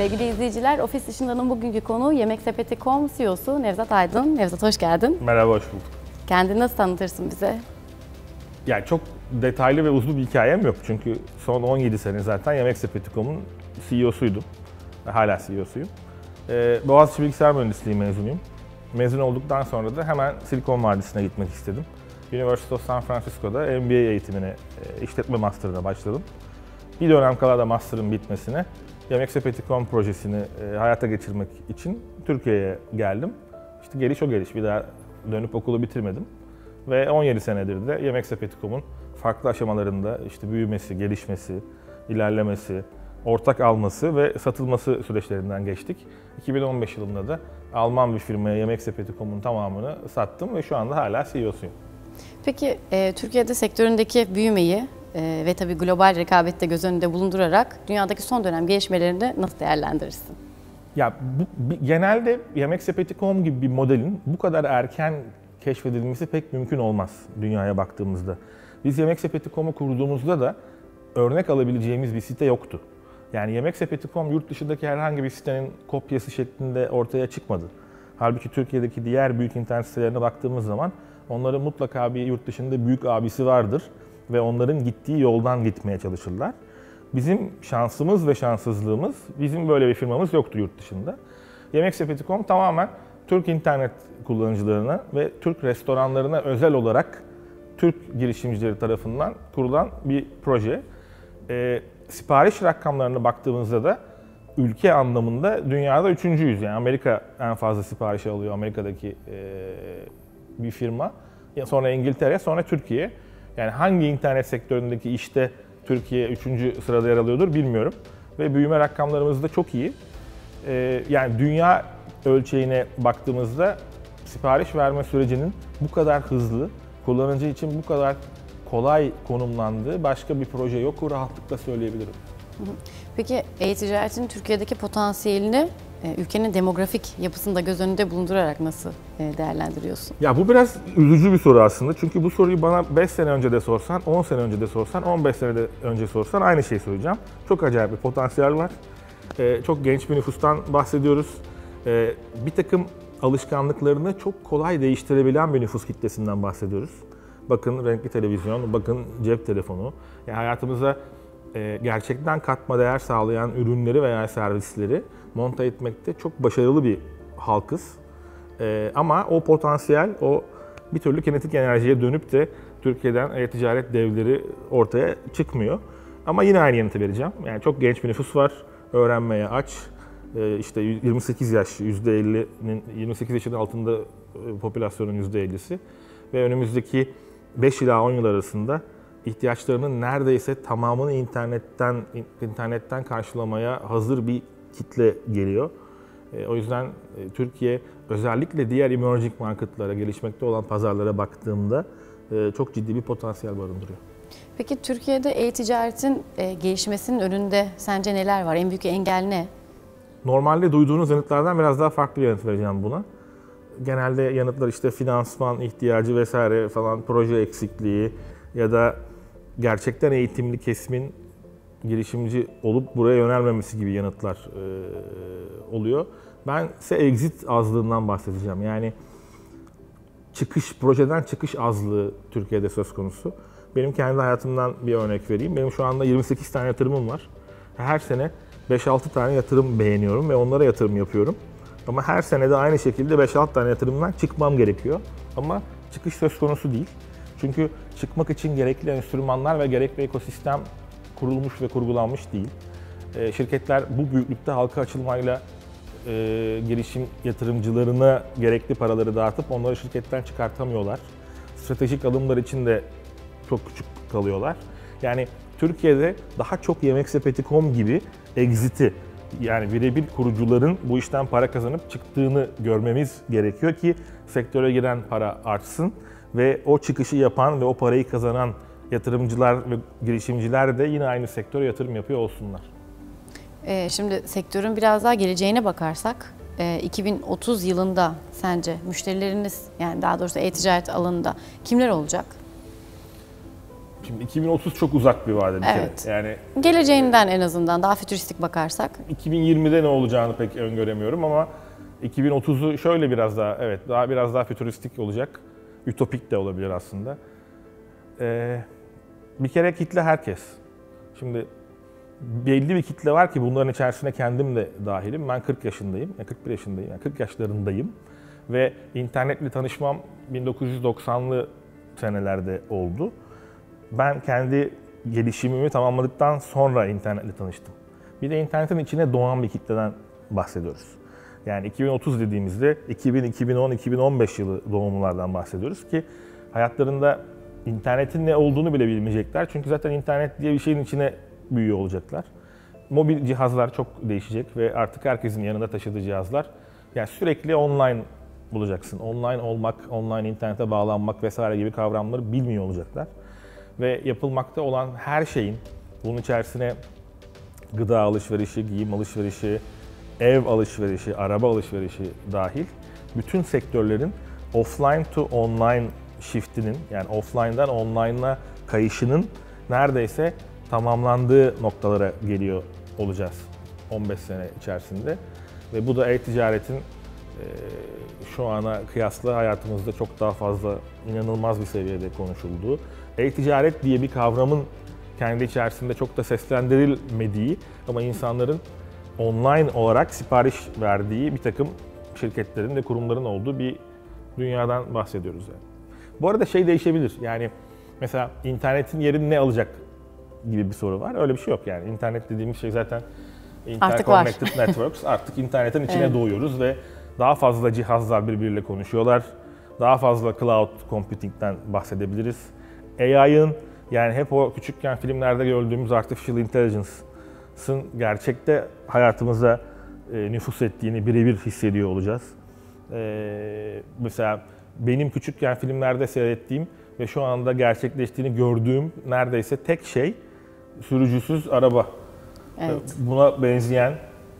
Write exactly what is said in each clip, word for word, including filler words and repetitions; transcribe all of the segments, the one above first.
Sevgili izleyiciler, Ofis İşindan'ın bugünkü konuğu Yemeksepeti nokta com C E O'su Nevzat Aydın. Nevzat, hoş geldin. Merhaba, hoş bulduk. Kendini nasıl tanıtırsın bize? Yani çok detaylı ve uzun bir hikayem yok çünkü son on yedi sene zaten Yemeksepeti nokta com'un C E O'suydum. Hala C E O'suyum. Ee, Boğaziçi Bilgisayar Mühendisliği mezunuyum. Mezun olduktan sonra da hemen Silikon Vadisi'ne gitmek istedim. University of San Francisco'da M B A eğitimine, işletme master'ına başladım. Bir dönem kala da master'ın bitmesine Yemeksepeti nokta com projesini hayata geçirmek için Türkiye'ye geldim. İşte geliş o geliş. Bir daha dönüp okulu bitirmedim. Ve on yedi senedir de Yemeksepeti nokta com'un farklı aşamalarında işte büyümesi, gelişmesi, ilerlemesi, ortak alması ve satılması süreçlerinden geçtik. iki bin on beş yılında da Alman bir firmaya Yemeksepeti nokta com'un tamamını sattım ve şu anda hala C E O'suyum. Peki e, Türkiye'de sektöründeki büyümeyi e, ve tabii global rekabette göz önünde bulundurarak dünyadaki son dönem gelişmelerini nasıl değerlendirirsin? Ya bu, bir, genelde Yemeksepeti nokta com gibi bir modelin bu kadar erken keşfedilmesi pek mümkün olmaz dünyaya baktığımızda. Biz Yemeksepeti nokta com'u kurduğumuzda da örnek alabileceğimiz bir site yoktu. Yani Yemeksepeti nokta com yurt dışındaki herhangi bir sitenin kopyası şeklinde ortaya çıkmadı. Halbuki Türkiye'deki diğer büyük internet sitelerine baktığımız zaman onların mutlaka bir yurt dışında büyük abisi vardır ve onların gittiği yoldan gitmeye çalışırlar. Bizim şansımız ve şanssızlığımız, bizim böyle bir firmamız yoktu yurt dışında. Yemeksepeti nokta com tamamen Türk internet kullanıcılarına ve Türk restoranlarına özel olarak Türk girişimcileri tarafından kurulan bir proje. Ee, sipariş rakamlarına baktığımızda da ülke anlamında dünyada üçüncüyüz. Yani Amerika en fazla sipariş alıyor, Amerika'daki e, bir firma. Sonra İngiltere, sonra Türkiye. Yani hangi internet sektöründeki işte Türkiye üçüncü sırada yer alıyordur bilmiyorum. Ve büyüme rakamlarımız da çok iyi. E, yani dünya ölçeğine baktığımızda sipariş verme sürecinin bu kadar hızlı, kullanıcı için bu kadar kolay konumlandığı başka bir proje yok, rahatlıkla söyleyebilirim. Peki e-ticaretin Türkiye'deki potansiyelini ülkenin demografik yapısında göz önünde bulundurarak nasıl değerlendiriyorsun? Ya bu biraz üzücü bir soru aslında. Çünkü bu soruyu bana beş sene önce de sorsan, on sene önce de sorsan, on beş sene de önce sorsan aynı şeyi söyleyeceğim. Çok acayip bir potansiyel var. Çok genç bir nüfustan bahsediyoruz. Bir takım alışkanlıklarını çok kolay değiştirebilen bir nüfus kitlesinden bahsediyoruz. Bakın renkli televizyon, bakın cep telefonu. Yani hayatımıza e, gerçekten katma değer sağlayan ürünleri veya servisleri monte etmekte çok başarılı bir halkız. E, ama o potansiyel, o bir türlü kinetik enerjiye dönüp de Türkiye'den e-ticaret devleri ortaya çıkmıyor. Ama yine aynı yanıtı vereceğim. Yani çok genç bir nüfus var, öğrenmeye aç. E, işte yirmi sekiz yaş, yüzde ellinin, yirmi sekiz yaşın altında e, popülasyonun yüzde ellisi. Ve önümüzdeki beş ila on yıl arasında ihtiyaçlarının neredeyse tamamını internetten internetten karşılamaya hazır bir kitle geliyor. E, o yüzden e, Türkiye özellikle diğer emerging marketlara, gelişmekte olan pazarlara baktığımda e, çok ciddi bir potansiyel barındırıyor. Peki Türkiye'de e-ticaretin e, gelişmesinin önünde sence neler var? En büyük engel ne? Normalde duyduğunuz yanıtlardan biraz daha farklı bir yanıt vereceğim buna. Genelde yanıtlar işte finansman ihtiyacı vesaire falan, proje eksikliği ya da gerçekten eğitimli kesimin girişimci olup buraya yönelmemesi gibi yanıtlar e, oluyor. Ben ise exit azlığından bahsedeceğim. Yani çıkış, projeden çıkış azlığı Türkiye'de söz konusu. Benim kendi hayatımdan bir örnek vereyim. Benim şu anda yirmi sekiz tane yatırımım var. Her sene beş altı tane yatırım beğeniyorum ve onlara yatırım yapıyorum. Ama her senede aynı şekilde beş altı tane yatırımdan çıkmam gerekiyor. Ama çıkış söz konusu değil. Çünkü çıkmak için gerekli enstrümanlar ve gerekli ekosistem kurulmuş ve kurgulanmış değil. E, şirketler bu büyüklükte halka açılmayla e, girişim yatırımcılarına gerekli paraları dağıtıp onları şirketten çıkartamıyorlar. Stratejik alımlar için de çok küçük kalıyorlar. Yani Türkiye'de daha çok Yemeksepeti nokta com gibi exit'i, yani birebir kurucuların bu işten para kazanıp çıktığını görmemiz gerekiyor ki sektöre giren para artsın ve o çıkışı yapan ve o parayı kazanan yatırımcılar ve girişimciler de yine aynı sektöre yatırım yapıyor olsunlar. Ee, şimdi sektörün biraz daha geleceğine bakarsak, iki bin otuz yılında sence müşterileriniz, yani daha doğrusu e-ticaret alanında kimler olacak? Şimdi iki bin otuz çok uzak bir vade bir evet. kere. Yani geleceğinden en azından daha fütüristik bakarsak. iki bin yirmide ne olacağını pek öngöremiyorum ama iki bin otuzu şöyle biraz daha evet daha biraz daha fütüristik olacak. Ütopik de olabilir aslında. Ee, bir kere kitle herkes. Şimdi belli bir kitle var ki bunların içerisine kendim de dahilim. Ben kırk yaşındayım, yani kırk bir yaşındayım, yani kırk yaşlarındayım ve internetle tanışmam bin dokuz yüz doksanlı senelerde oldu. Ben kendi gelişimimi tamamladıktan sonra internetle tanıştım. Bir de internetin içine doğan bir kitleden bahsediyoruz. Yani iki bin otuz dediğimizde iki bin, iki bin on, iki bin on beş yılı doğumlulardan bahsediyoruz ki hayatlarında internetin ne olduğunu bile bilmeyecekler. Çünkü zaten internet diye bir şeyin içine büyüyor olacaklar. Mobil cihazlar çok değişecek ve artık herkesin yanında taşıdığı cihazlar. Yani sürekli online bulacaksın. Online olmak, online internete bağlanmak vesaire gibi kavramları bilmiyor olacaklar. Ve yapılmakta olan her şeyin, bunun içerisine gıda alışverişi, giyim alışverişi, ev alışverişi, araba alışverişi dahil bütün sektörlerin offline to online shift'inin, yani offline'dan online'a kayışının neredeyse tamamlandığı noktalara geliyor olacağız on beş sene içerisinde. Ve bu da e-ticaretin e, şu ana kıyasla hayatımızda çok daha fazla inanılmaz bir seviyede konuşulduğu, e-ticaret diye bir kavramın kendi içerisinde çok da seslendirilmediği ama insanların online olarak sipariş verdiği bir takım şirketlerin ve kurumların olduğu bir dünyadan bahsediyoruz yani. Bu arada şey değişebilir. Yani mesela internetin yerini ne alacak gibi bir soru var. Öyle bir şey yok yani. İnternet dediğimiz şey zaten interconnected networks. Artık internetin içine evet. doğuyoruz ve daha fazla cihazlar birbiriyle konuşuyorlar. Daha fazla cloud computing'den bahsedebiliriz. A I'ın yani hep o küçükken filmlerde gördüğümüz artificial intelligence'ın gerçekte hayatımıza e, nüfus ettiğini birebir hissediyor olacağız. E, mesela benim küçükken filmlerde seyrettiğim ve şu anda gerçekleştiğini gördüğüm neredeyse tek şey sürücüsüz araba. Evet. Buna benzeyen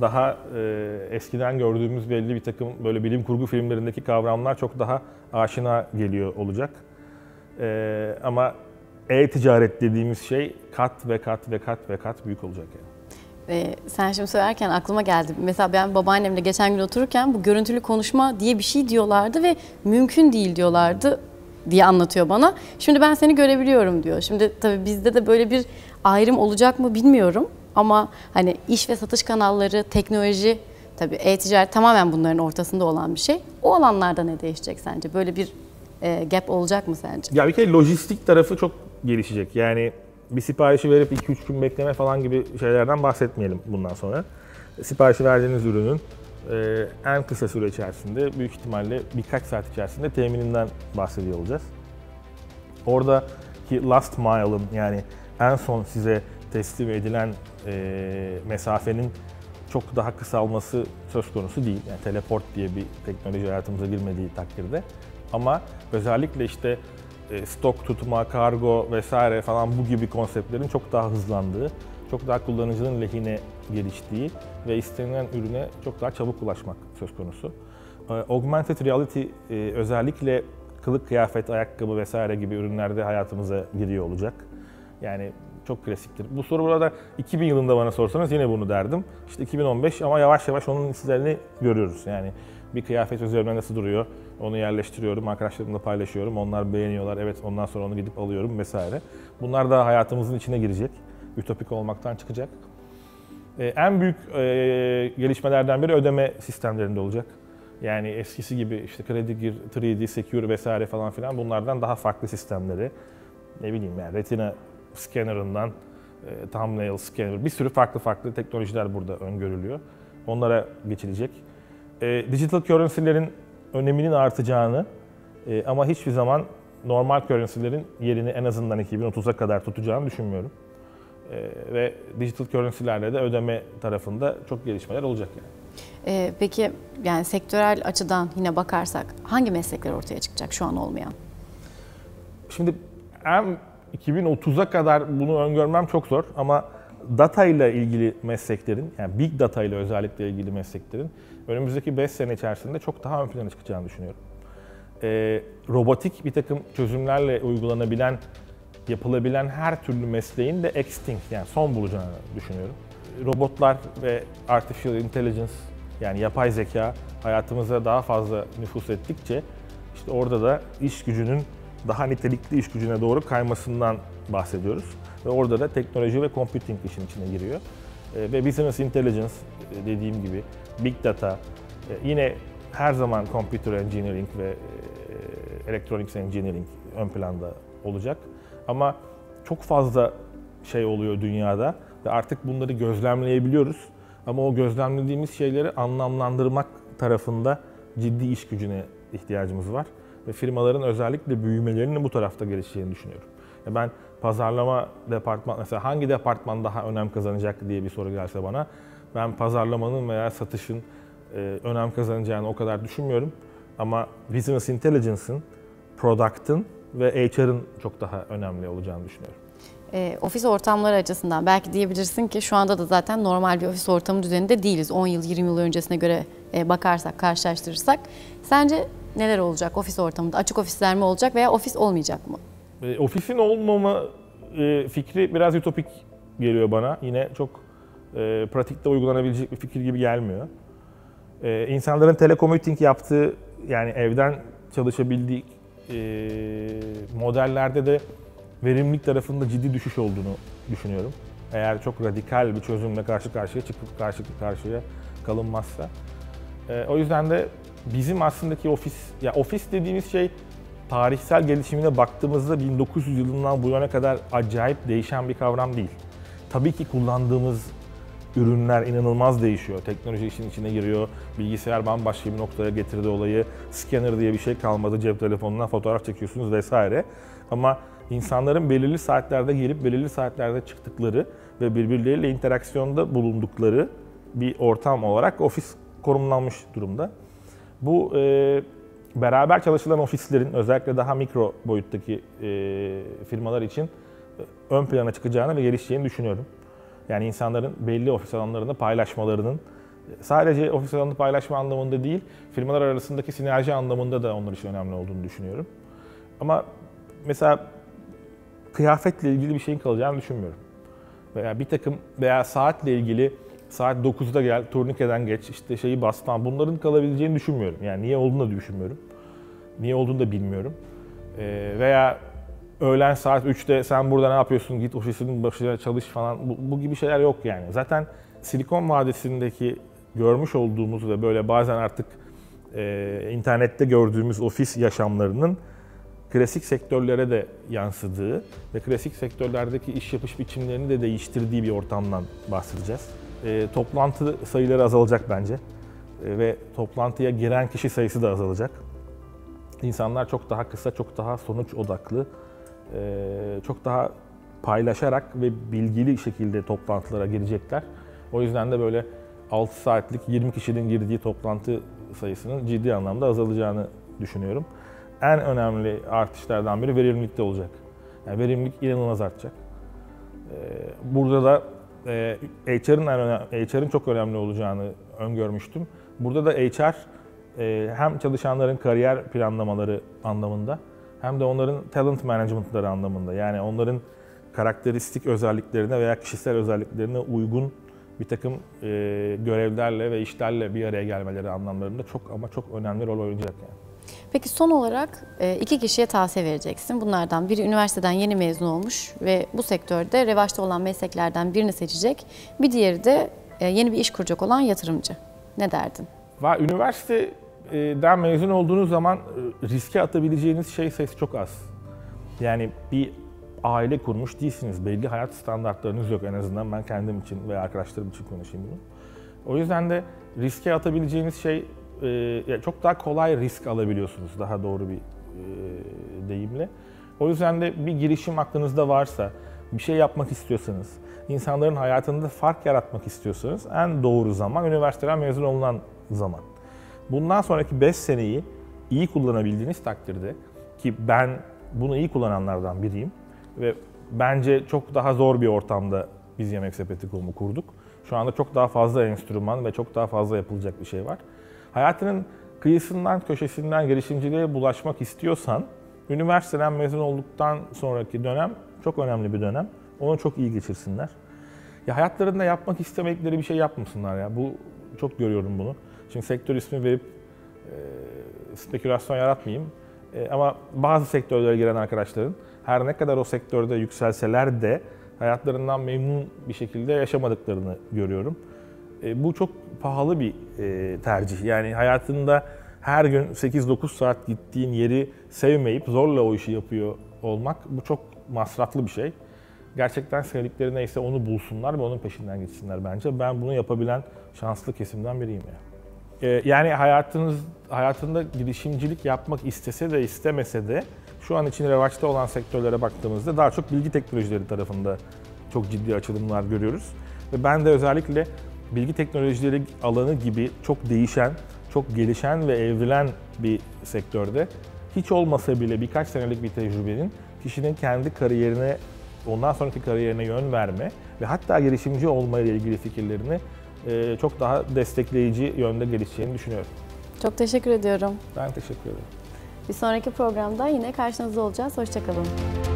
daha e, eskiden gördüğümüz belli bir takım böyle bilim kurgu filmlerindeki kavramlar çok daha aşina geliyor olacak. Ee, ama e-ticaret dediğimiz şey kat ve kat ve kat ve kat büyük olacak yani. Ee, sen şimdi söylerken aklıma geldi. Mesela ben babaannemle geçen gün otururken bu görüntülü konuşma diye bir şey diyorlardı ve mümkün değil diyorlardı diye anlatıyor bana. Şimdi ben seni görebiliyorum diyor. Şimdi tabii bizde de böyle bir ayrım olacak mı bilmiyorum ama hani iş ve satış kanalları, teknoloji, tabii e-ticaret tamamen bunların ortasında olan bir şey. O alanlarda ne değişecek sence? Böyle bir gap olacak mı sence? Ya bir kere lojistik tarafı çok gelişecek. Yani bir siparişi verip iki üç gün bekleme falan gibi şeylerden bahsetmeyelim bundan sonra. Siparişi verdiğiniz ürünün en kısa süre içerisinde, büyük ihtimalle birkaç saat içerisinde temininden bahsediyor olacağız. Oradaki last mile'ın yani en son size teslim edilen mesafenin çok daha kısalması söz konusu değil. Yani teleport diye bir teknoloji hayatımıza girmediği takdirde. Ama özellikle işte stok tutma, kargo vesaire falan bu gibi konseptlerin çok daha hızlandığı, çok daha kullanıcının lehine geliştiği ve istenilen ürüne çok daha çabuk ulaşmak söz konusu. Augmented reality özellikle kılık, kıyafet, ayakkabı vesaire gibi ürünlerde hayatımıza giriyor olacak. Yani çok klasiktir. Bu soru burada iki bin yılında bana sorsanız yine bunu derdim. İşte iki bin on beş ama yavaş yavaş onun izlerini görüyoruz. Yani bir kıyafet üzerine nasıl duruyor? Onu yerleştiriyorum, arkadaşlarımla paylaşıyorum. Onlar beğeniyorlar. Evet, ondan sonra onu gidip alıyorum vesaire. Bunlar da hayatımızın içine girecek. Ütopik olmaktan çıkacak. Ee, en büyük e, gelişmelerden biri ödeme sistemlerinde olacak. Yani eskisi gibi işte kredi gir, üç D, Secure vesaire falan filan bunlardan daha farklı sistemleri. Ne bileyim yani retina scanner'ından e, thumbnail scanner, bir sürü farklı farklı teknolojiler burada öngörülüyor. Onlara geçilecek. E, digital currency'lerin öneminin artacağını e, ama hiçbir zaman normal currency'lerin yerini en azından iki bin otuza kadar tutacağını düşünmüyorum. E, ve digital currency'lerle de ödeme tarafında çok gelişmeler olacak yani. E, peki yani sektörel açıdan yine bakarsak hangi meslekler ortaya çıkacak şu an olmayan? Şimdi hem iki bin otuza kadar bunu öngörmem çok zor ama data ile ilgili mesleklerin, yani big data ile özellikle ilgili mesleklerin önümüzdeki beş sene içerisinde çok daha ön plana çıkacağını düşünüyorum. Ee, robotik bir takım çözümlerle uygulanabilen yapılabilen her türlü mesleğin de extinct, yani son bulacağını düşünüyorum. Robotlar ve artificial intelligence, yani yapay zeka hayatımıza daha fazla nüfus ettikçe işte orada da iş gücünün daha nitelikli iş gücüne doğru kaymasından bahsediyoruz. Ve orada da teknoloji ve computing işin içine giriyor. Ve business intelligence dediğim gibi, big data, yine her zaman computer engineering ve electronics engineering ön planda olacak. Ama çok fazla şey oluyor dünyada ve artık bunları gözlemleyebiliyoruz. Ama o gözlemlediğimiz şeyleri anlamlandırmak tarafında ciddi iş gücüne ihtiyacımız var. Ve firmaların özellikle büyümelerinin bu tarafta gelişeceğini düşünüyorum. Ben pazarlama departmanı, mesela hangi departman daha önem kazanacak diye bir soru gelse bana, ben pazarlamanın veya satışın önem kazanacağını o kadar düşünmüyorum. Ama business intelligence'ın, product'ın ve H R'ın çok daha önemli olacağını düşünüyorum. E, ofis ortamları açısından belki diyebilirsin ki şu anda da zaten normal bir ofis ortamı düzeninde değiliz. on yıl, yirmi yıl öncesine göre e, bakarsak, karşılaştırırsak. Sence neler olacak ofis ortamında? Açık ofisler mi olacak veya ofis olmayacak mı? E, ofisin olmama e, fikri biraz ütopik geliyor bana. Yine çok e, pratikte uygulanabilecek bir fikir gibi gelmiyor. E, insanların telecommuting yaptığı, yani evden çalışabildiği e, modellerde de verimlilik tarafında ciddi düşüş olduğunu düşünüyorum. Eğer çok radikal bir çözümle karşı karşıya çıkıp karşı karşıya kalınmazsa. E, o yüzden de bizim aslındaki ofis, ya ofis dediğimiz şey tarihsel gelişimine baktığımızda bin dokuz yüz yılından bu yana kadar acayip değişen bir kavram değil. Tabii ki kullandığımız ürünler inanılmaz değişiyor. Teknoloji işin içine giriyor, bilgisayar bambaşka bir noktaya getirdi olayı, scanner diye bir şey kalmadı, cep telefonundan fotoğraf çekiyorsunuz vesaire. Ama İnsanların belirli saatlerde girip belirli saatlerde çıktıkları ve birbirleriyle interaksiyonda bulundukları bir ortam olarak ofis konumlanmış durumda. Bu e, beraber çalışılan ofislerin özellikle daha mikro boyuttaki e, firmalar için ön plana çıkacağını ve gelişeceğini düşünüyorum. Yani insanların belli ofis alanlarında paylaşmalarının, sadece ofis alanını paylaşma anlamında değil, firmalar arasındaki sinerji anlamında da onlar için önemli olduğunu düşünüyorum. Ama mesela kıyafetle ilgili bir şeyin kalacağını düşünmüyorum. Veya bir takım veya saatle ilgili saat dokuzda gel, turnikeden geç, işte şeyi bas falan, bunların kalabileceğini düşünmüyorum. Yani niye olduğunu da düşünmüyorum. Niye olduğunu da bilmiyorum. Ee, veya öğlen saat üçte sen burada ne yapıyorsun, git ofisinin başına çalış falan, bu, bu gibi şeyler yok yani. Zaten Silikon Vadisi'ndeki görmüş olduğumuz ve böyle bazen artık e, internette gördüğümüz ofis yaşamlarının klasik sektörlere de yansıdığı ve klasik sektörlerdeki iş yapış biçimlerini de değiştirdiği bir ortamdan bahsedeceğiz. E, toplantı sayıları azalacak bence e, ve toplantıya giren kişi sayısı da azalacak. İnsanlar çok daha kısa, çok daha sonuç odaklı, e, çok daha paylaşarak ve bilgili şekilde toplantılara girecekler. O yüzden de böyle altı saatlik yirmi kişinin girdiği toplantı sayısının ciddi anlamda azalacağını düşünüyorum. En önemli artışlardan biri verimlilikte olacak. Yani verimlilik inanılmaz artacak. Burada da H R'ın çok önemli olacağını öngörmüştüm. Burada da H R hem çalışanların kariyer planlamaları anlamında hem de onların talent management'ları anlamında, yani onların karakteristik özelliklerine veya kişisel özelliklerine uygun bir takım görevlerle ve işlerle bir araya gelmeleri anlamlarında çok ama çok önemli rol oynayacak yani. Peki son olarak iki kişiye tavsiye vereceksin. Bunlardan biri üniversiteden yeni mezun olmuş ve bu sektörde revaçta olan mesleklerden birini seçecek. Bir diğeri de yeni bir iş kuracak olan yatırımcı. Ne derdin? Üniversiteden mezun olduğunuz zaman riske atabileceğiniz şey sayısı çok az. Yani bir aile kurmuş değilsiniz. Belli hayat standartlarınız yok, en azından ben kendim için veya arkadaşlarım için konuşayım bunu. O yüzden de riske atabileceğiniz şey, çok daha kolay risk alabiliyorsunuz, daha doğru bir deyimle. O yüzden de bir girişim aklınızda varsa, bir şey yapmak istiyorsanız, insanların hayatında fark yaratmak istiyorsanız en doğru zaman üniversiteden mezun olunan zaman. Bundan sonraki beş seneyi iyi kullanabildiğiniz takdirde, ki ben bunu iyi kullananlardan biriyim ve bence çok daha zor bir ortamda biz Yemeksepeti nokta com'u kurduk. Şu anda çok daha fazla enstrüman ve çok daha fazla yapılacak bir şey var. Hayatının kıyısından, köşesinden girişimciliğe bulaşmak istiyorsan, üniversiteden mezun olduktan sonraki dönem Çok önemli bir dönem. Onu çok iyi geçirsinler. Ya hayatlarında yapmak istemedikleri bir şey yapmasınlar ya. Bu çok görüyorum bunu. Şimdi sektör ismi verip e, spekülasyon yaratmayayım. E, ama bazı sektörlere giren arkadaşların her ne kadar o sektörde yükselseler de hayatlarından memnun bir şekilde yaşamadıklarını görüyorum. E, bu çok pahalı bir e, tercih. Yani hayatında her gün sekiz dokuz saat gittiğin yeri sevmeyip zorla o işi yapıyor olmak, bu çok masraflı bir şey. Gerçekten sevdikleri neyse onu bulsunlar ve onun peşinden geçsinler bence. Ben bunu yapabilen şanslı kesimden biriyim ya. Yani. Ee, yani hayatınız hayatında girişimcilik yapmak istese de istemese de şu an için revaçta olan sektörlere baktığımızda daha çok bilgi teknolojileri tarafında çok ciddi açılımlar görüyoruz. Ve ben de özellikle bilgi teknolojileri alanı gibi çok değişen, çok gelişen ve evrilen bir sektörde hiç olmasa bile birkaç senelik bir tecrübenin kişinin kendi kariyerine, ondan sonraki kariyerine yön verme ve hatta girişimci olmayla ilgili fikirlerini çok daha destekleyici yönde gelişeceğini düşünüyorum. Çok teşekkür ediyorum. Ben teşekkür ederim. Bir sonraki programda yine karşınızda olacağız. Hoşça kalın.